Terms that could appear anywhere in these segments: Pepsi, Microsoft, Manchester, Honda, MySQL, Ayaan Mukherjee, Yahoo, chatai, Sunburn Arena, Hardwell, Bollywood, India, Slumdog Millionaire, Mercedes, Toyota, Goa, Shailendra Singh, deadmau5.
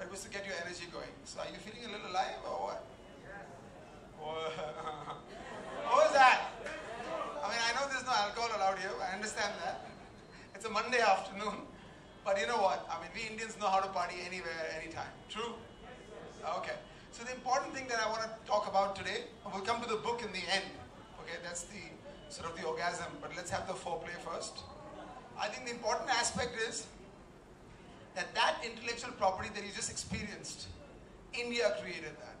but it was to get your energy going. So are you feeling a little alive or what? What was that? I mean, I know there's no alcohol allowed here. I understand that. It's a Monday afternoon. But you know what? I mean, we Indians know how to party anywhere, anytime. True? Okay. So the important thing that I want to talk about today, we'll come to the book in the end. Okay, that's the sort of the orgasm. But let's have the foreplay first. I think the important aspect is that that intellectual property that you just experienced, India created that.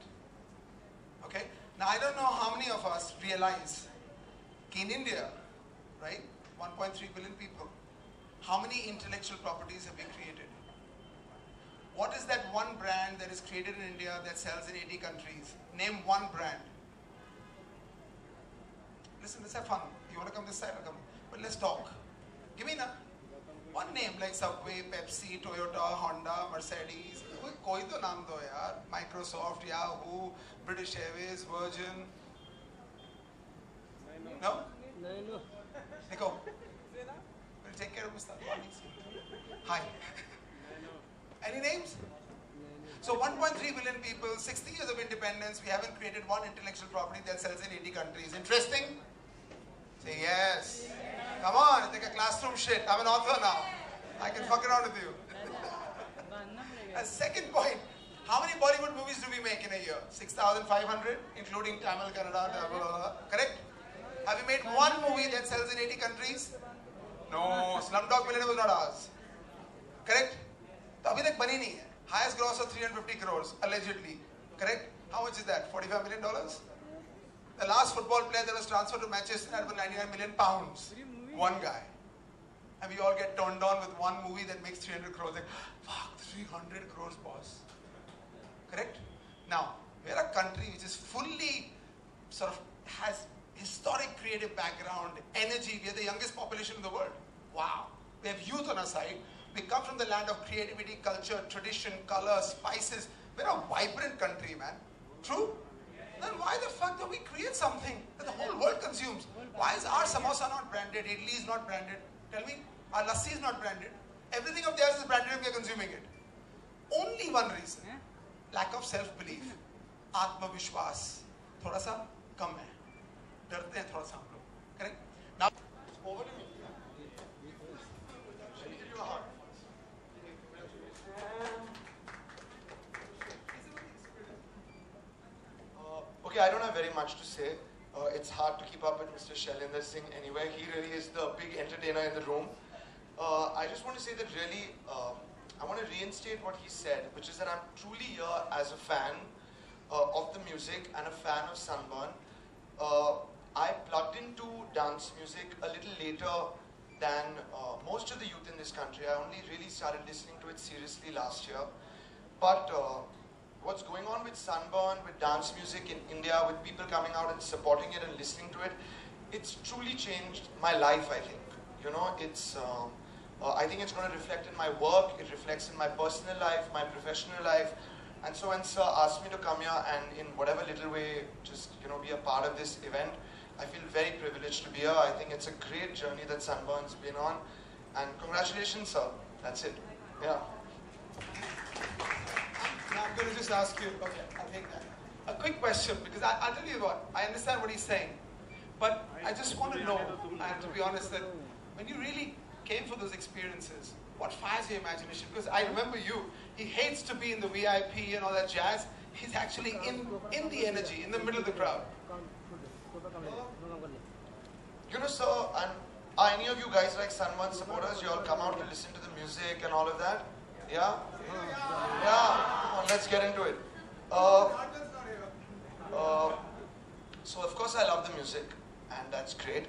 Okay? Now, I don't know how many of us realize in India, right, 1.3 billion people, how many intellectual properties have been created? What is that one brand that is created in India that sells in 80 countries? Name one brand. Listen, let's have fun. You want to come this side, I'll come. But let's talk. Give me one name like Subway, Pepsi, Toyota, Honda, Mercedes. Koi to naam do yaar. Microsoft, Yahoo, British Airways, Virgin. No? No. Nico, we'll take care of Mr. Bodies. Hi. Any names? So 1.3 billion people, 60 years of independence, we haven't created one intellectual property that sells in 80 countries. Interesting? Say yes. Come on, it's like a classroom shit. I'm an author now. I can fuck around with you. A second point. How many Bollywood movies do we make in a year? 6,500, including Tamil, Kannada, blah, blah, blah. Correct? Have you made one movie that sells in 80 countries? No, Slumdog Millionaire was not ours. Correct? So, abhi tak bani nahi hai. Highest gross of 350 crores, allegedly. Correct? How much is that? $45 million? The last football player that was transferred to Manchester had about 99 million pounds. One guy. And we all get turned on with one movie that makes 300 crores. Like, fuck, 300 crores, boss. Correct? Now, we're a country which is fully, sort of, has historic creative background, energy. We are the youngest population in the world. Wow. We have youth on our side. We come from the land of creativity, culture, tradition, color, spices. We're a vibrant country, man. True? Then why the fuck do we create something that the whole world consumes? Why is our samosa not branded? Idli is not branded. Tell me, our lassi is not branded. Everything of theirs is branded and we are consuming it. Only one reason. Lack of self-belief. Atma-vishwas. Thoda sa kam hai. Correct? Now, over to you. Okay, I don't have very much to say. It's hard to keep up with Mr. Shailendra Singh anywhere. He really is the big entertainer in the room. I just want to say that really, I want to reinstate what he said, which is that I'm truly here as a fan of the music and a fan of Sunburn. I plugged into dance music a little later than most of the youth in this country. I only really started listening to it seriously last year. But what's going on with Sunburn, with dance music in India, with people coming out and supporting it and listening to it, it's truly changed my life, I think. You know, it's, I think it's going to reflect in my work, it reflects in my personal life, my professional life. And so when Sir asked me to come here and in whatever little way just, you know, be a part of this event, I feel very privileged to be here. I think it's a great journey that Sunburn's been on. And congratulations, Sir. That's it. Yeah. Now I'm going to just ask you, okay, I'll take that. A quick question, because I'll tell you what, I understand what he's saying. But I just want to know, and to be honest, that when you really came for those experiences, what fires your imagination? Because I remember you. He hates to be in the VIP and all that jazz. He's actually in the energy, in the middle of the crowd. You know, sir, and are any of you guys like Sunburn supporters? You all come out to listen to the music and all of that? Yeah? Yeah. Come on, let's get into it. So, of course, I love the music, and that's great.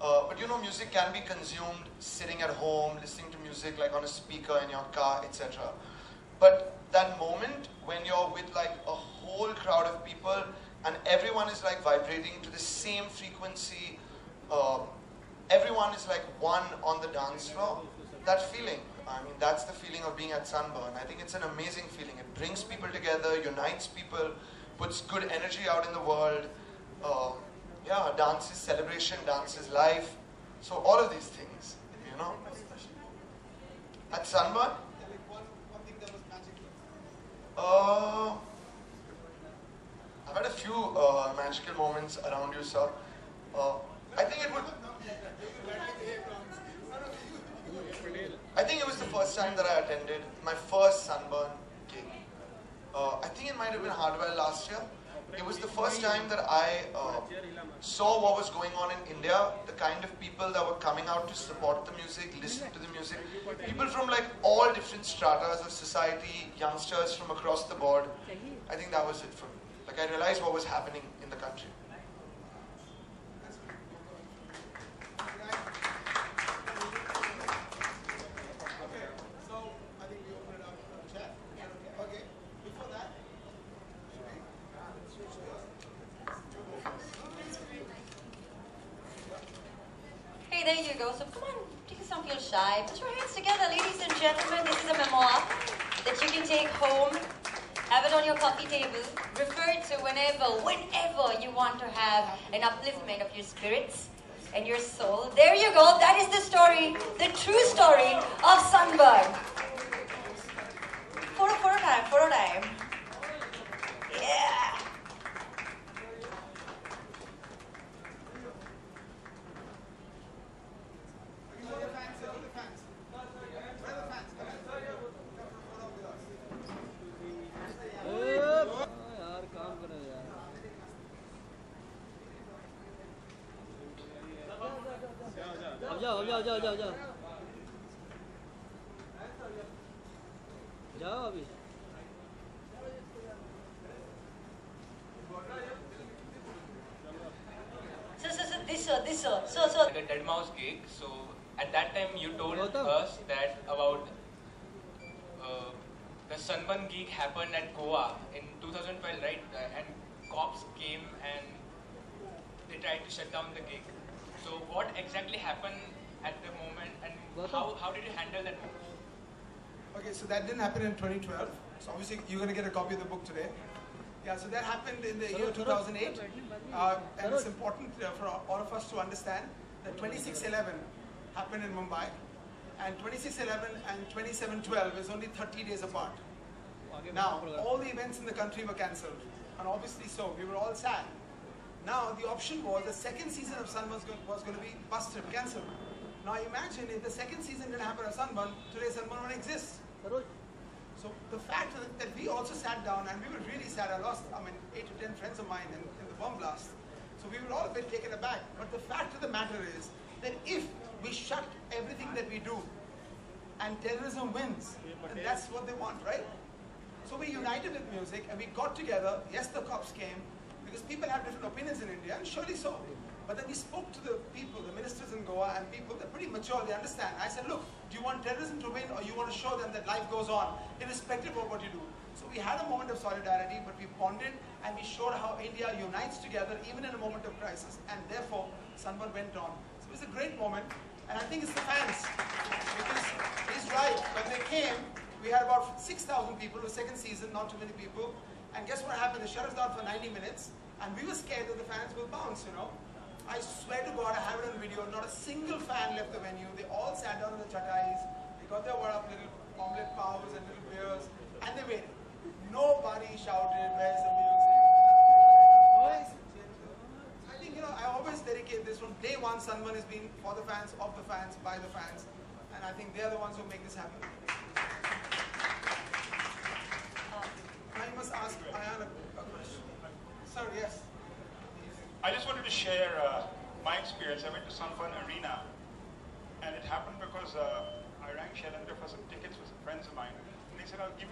But you know, music can be consumed sitting at home, listening to music like on a speaker in your car, etc. But that moment when you're with like a whole crowd of people and everyone is like vibrating to the same frequency, everyone is like one on the dance floor, that feeling, I mean, that's the feeling of being at Sunburn. I think it's an amazing feeling. It brings people together, unites people, puts good energy out in the world. Yeah, dance is celebration, dance is life. So all of these things, you know. At Sunburn? Yeah, like one thing that was magical. friends around yourself. I think it was the first time that I attended my first Sunburn gig. I think it might have been Hardwell last year. It was the first time that I saw what was going on in India, the kind of people that were coming out to support the music, listen to the music. People from like all different stratas of society, youngsters from across the board. I think that was it for me. Like I realized what was happening in the country. There you go. So come on, please don't feel shy. Put your hands together, ladies and gentlemen. This is a memoir that you can take home, have it on your coffee table, refer to whenever you want to have an upliftment of your spirits and your soul. There you go. That is the story, the true story of Sunburn. Photo time. Yeah. जाओ अभी so like a deadmau5 gig. So at that time you told us that about the Sunburn gig happened at Goa in 2012, right? And cops came and they tried to shut down the gig. So what exactly happened at the moment, and how did you handle that moment? Okay, so that didn't happen in 2012. So obviously you're going to get a copy of the book today. Yeah, so that happened in the year 2008. And it's important for all of us to understand that 26/11 happened in Mumbai. And 26/11 and 27/12 is only 30 days apart. Now, all the events in the country were cancelled. And obviously so, we were all sad. Now, the option was the second season of Sunburn was going to be busted, cancelled. Now imagine if the second season didn't happen of Sunburn, today Sunburn wouldn't exist. So the fact that we also sat down and we were really sad, I lost 8 to 10 friends of mine in the bomb blast. So we were all a bit taken aback. But the fact of the matter is that if we shut everything that we do and terrorism wins, then that's what they want, right? So we united with music and we got together. Yes, the cops came, because people have different opinions in India, and surely so. But then we spoke to the people, the ministers in Goa, and people, they're pretty mature, they understand. I said, look, do you want terrorism to win, or you want to show them that life goes on, irrespective of what you do? So we had a moment of solidarity, but we bonded, and we showed how India unites together, even in a moment of crisis. And therefore, Sunburn went on. So it was a great moment, and I think it's the fans. Because he's right, when they came, we had about 6,000 people, the second season, not too many people. And guess what happened? They shut us down for 90 minutes, and we were scared that the fans will bounce, you know. I swear to God, I have it on video, not a single fan left the venue. They all sat down on the chatais, they got their little omelette powers and little beers, and they waited. Nobody shouted, where's the music? I think, you know, I always dedicate this from day one. Sunburn has been for the fans, of the fans, by the fans, and I think they're the ones who make this happen. I must ask Ayan a question. Sir, yes. I just wanted to share my experience. I went to Sunburn Arena, and it happened because I rang Shailendra for some tickets for some friends of mine, and they said, I'll give you